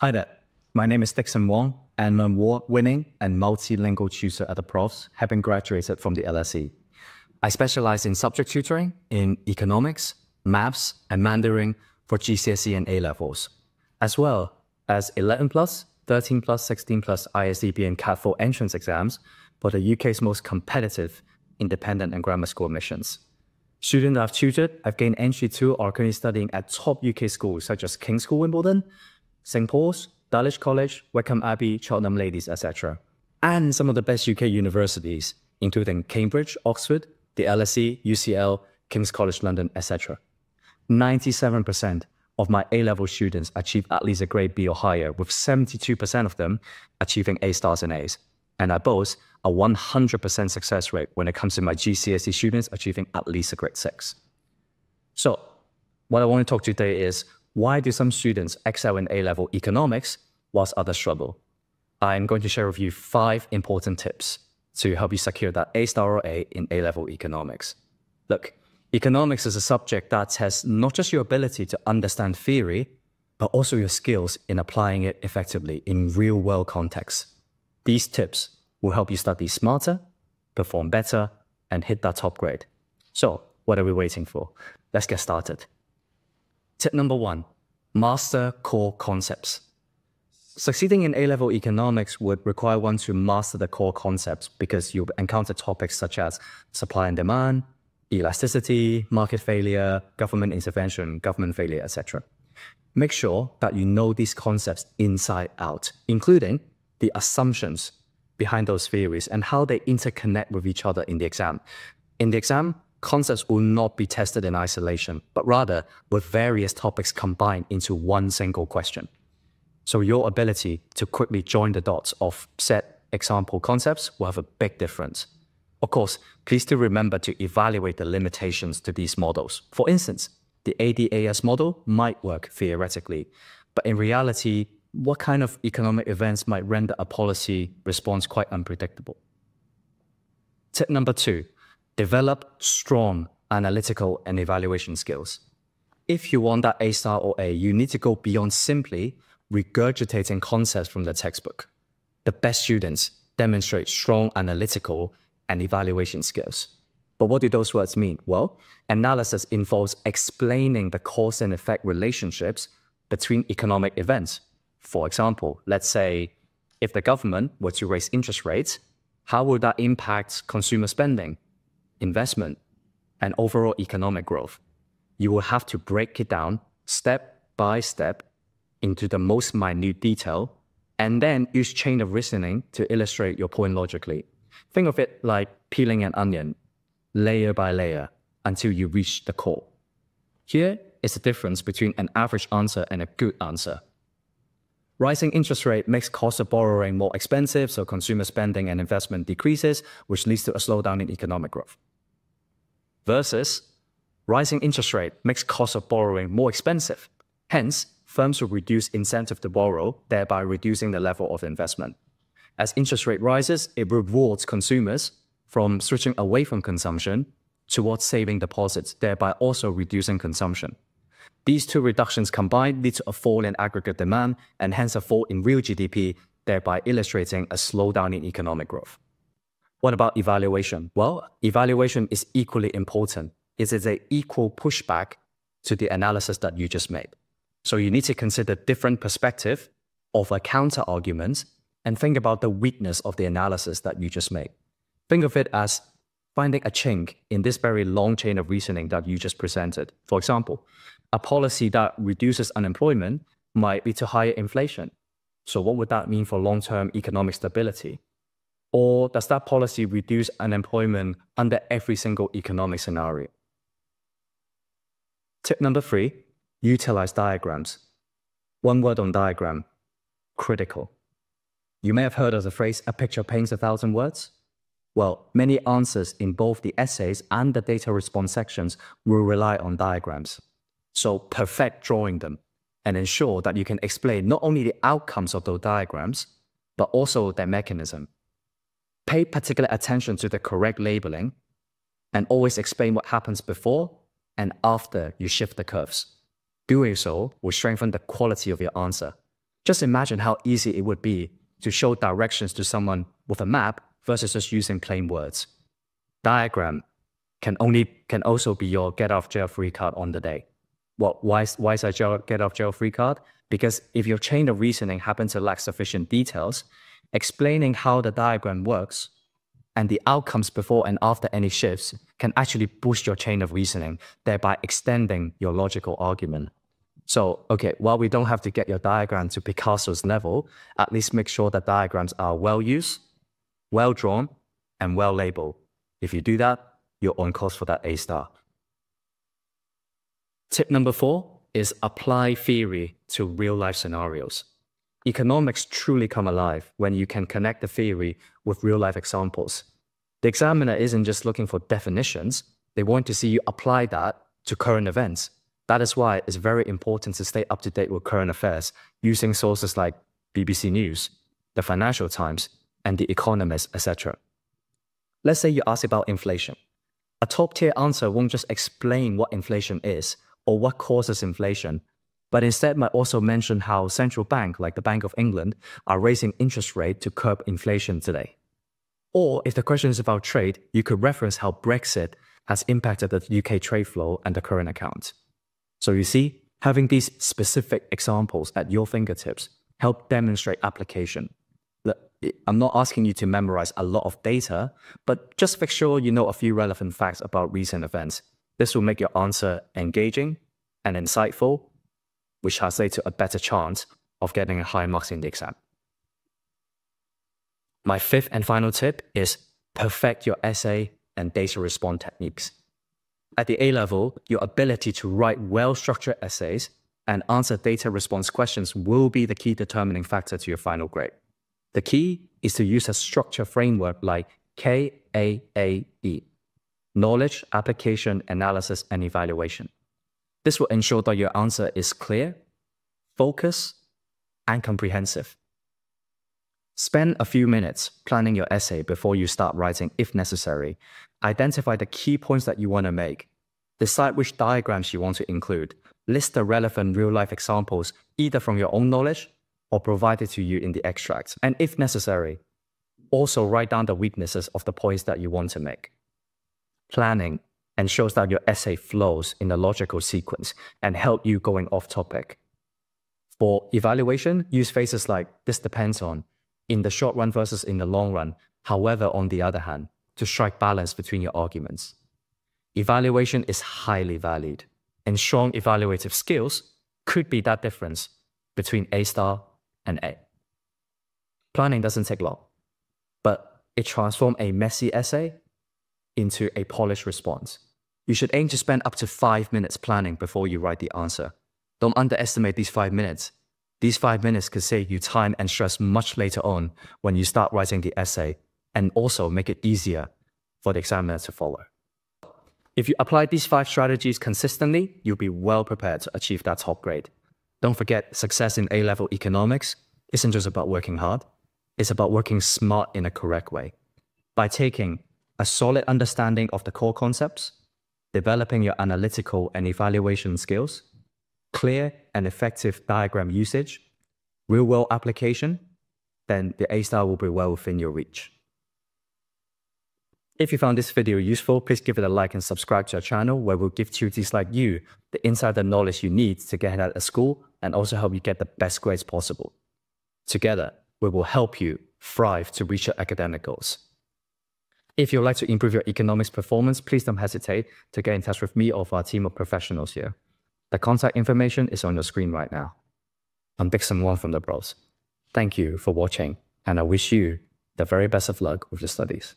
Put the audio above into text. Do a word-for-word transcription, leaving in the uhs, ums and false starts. Hi there, my name is Dickson Wong, and I'm an award-winning and multilingual tutor at the Profs, having graduated from the L S E. I specialize in subject tutoring in economics, maths, and Mandarin for G C S E and A-Levels, as well as eleven plus, thirteen plus, sixteen plus I S E B and cat four entrance exams for the U K's most competitive independent and grammar school admissions. Students I've tutored have gained entry to or currently studying at top U K schools such as King's School, Wimbledon, Saint Paul's, Dulwich College, Wickham Abbey, Cheltenham Ladies, et cetera, and some of the best U K universities, including Cambridge, Oxford, the L S E, U C L, King's College London, et cetera. ninety-seven percent of my A-level students achieve at least a grade B or higher, with seventy-two percent of them achieving A stars and A's. And I boast a one hundred percent success rate when it comes to my G C S E students achieving at least a grade six. So what I want to talk to you today is, why do some students excel in A-level economics whilst others struggle? I'm going to share with you five important tips to help you secure that A star or A in A-level economics. Look, economics is a subject that tests not just your ability to understand theory, but also your skills in applying it effectively in real-world contexts. These tips will help you study smarter, perform better, and hit that top grade. So what are we waiting for? Let's get started. Tip number one, master core concepts. Succeeding in A-level economics would require one to master the core concepts, because you'll encounter topics such as supply and demand, elasticity, market failure, government intervention, government failure, et cetera. Make sure that you know these concepts inside out, including the assumptions behind those theories and how they interconnect with each other in the exam. In the exam, concepts will not be tested in isolation, but rather with various topics combined into one single question. So your ability to quickly join the dots of set example concepts will have a big difference. Of course, please do remember to evaluate the limitations to these models. For instance, the A D A S model might work theoretically, but in reality, what kind of economic events might render a policy response quite unpredictable? Tip number two, develop strong analytical and evaluation skills. If you want that A star or A, you need to go beyond simply regurgitating concepts from the textbook. The best students demonstrate strong analytical and evaluation skills. But what do those words mean? Well, analysis involves explaining the cause and effect relationships between economic events. For example, let's say if the government were to raise interest rates, how would that impact consumer spending, investment, and overall economic growth? You will have to break it down step by step into the most minute detail, and then use chain of reasoning to illustrate your point logically. Think of it like peeling an onion, layer by layer, until you reach the core. Here is the difference between an average answer and a good answer. Rising interest rate makes cost of borrowing more expensive, so consumer spending and investment decreases, which leads to a slowdown in economic growth. Versus, rising interest rate makes cost of borrowing more expensive. Hence, firms will reduce incentive to borrow, thereby reducing the level of investment. As interest rate rises, it rewards consumers from switching away from consumption towards saving deposits, thereby also reducing consumption. These two reductions combined lead to a fall in aggregate demand and hence a fall in real G D P, thereby illustrating a slowdown in economic growth. What about evaluation? Well, evaluation is equally important. It is an equal pushback to the analysis that you just made. So you need to consider different perspectives, offer counter arguments, and think about the weakness of the analysis that you just made. Think of it as finding a chink in this very long chain of reasoning that you just presented. For example, a policy that reduces unemployment might lead to higher inflation. So what would that mean for long-term economic stability? Or does that policy reduce unemployment under every single economic scenario? Tip number three, utilize diagrams. One word on diagram, critical. You may have heard of the phrase, a picture paints a thousand words. Well, many answers in both the essays and the data response sections will rely on diagrams. So perfect drawing them and ensure that you can explain not only the outcomes of those diagrams, but also their mechanism. Pay particular attention to the correct labeling and always explain what happens before and after you shift the curves. Doing so will strengthen the quality of your answer. Just imagine how easy it would be to show directions to someone with a map versus just using plain words. Diagram can only can also be your get off jail free card on the day. What why why is a jail, get off jail free card? Because if your chain of reasoning happens to lack sufficient details, explaining how the diagram works and the outcomes before and after any shifts can actually boost your chain of reasoning, thereby extending your logical argument. So, okay, while we don't have to get your diagram to Picasso's level, at least make sure that diagrams are well used, well drawn, and well labeled. If you do that, you're on course for that A star. Tip number four is apply theory to real life scenarios. Economics truly come alive when you can connect the theory with real life examples. The examiner isn't just looking for definitions, they want to see you apply that to current events. That is why it's very important to stay up to date with current affairs using sources like B B C News, The Financial Times, and The Economist, et cetera. Let's say you ask about inflation. A top-tier answer won't just explain what inflation is or what causes inflation, but instead might also mention how central banks like the Bank of England are raising interest rates to curb inflation today. Or if the question is about trade, you could reference how Brexit has impacted the U K trade flow and the current account. So you see, having these specific examples at your fingertips help demonstrate application. Look, I'm not asking you to memorize a lot of data, but just make sure you know a few relevant facts about recent events. This will make your answer engaging and insightful, which translates to a better chance of getting a high marks in the exam. My fifth and final tip is perfect your essay and data response techniques. At the A-level, your ability to write well-structured essays and answer data response questions will be the key determining factor to your final grade. The key is to use a structure framework like K A A E, knowledge, application, analysis, and evaluation. This will ensure that your answer is clear, focused, and comprehensive. Spend a few minutes planning your essay before you start writing if necessary. Identify the key points that you want to make. Decide which diagrams you want to include. List the relevant real-life examples either from your own knowledge or provided to you in the extracts. And if necessary, also write down the weaknesses of the points that you want to make. Planning ensures that your essay flows in a logical sequence and help you going off topic. For evaluation, use phrases like "this depends on," in the short run versus in the long run, however, on the other hand, to strike balance between your arguments. Evaluation is highly valued, and strong evaluative skills could be that difference between A star and A. Planning doesn't take long, but it transforms a messy essay into a polished response. You should aim to spend up to five minutes planning before you write the answer. Don't underestimate these five minutes. These five minutes could save you time and stress much later on when you start writing the essay, and also make it easier for the examiner to follow. If you apply these five strategies consistently, you'll be well prepared to achieve that top grade. Don't forget, success in A-level economics isn't just about working hard, it's about working smart in a correct way. By taking a solid understanding of the core concepts, developing your analytical and evaluation skills, clear and effective diagram usage, real-world application, then the A-star will be well within your reach. If you found this video useful, please give it a like and subscribe to our channel, where we'll give tutors like you the insider knowledge you need to get out of school and also help you get the best grades possible. Together, we will help you thrive to reach your academic goals. If you'd like to improve your economics performance, please don't hesitate to get in touch with me or our team of professionals here. The contact information is on your screen right now. I'm Dickson Wong from The Profs. Thank you for watching, and I wish you the very best of luck with your studies.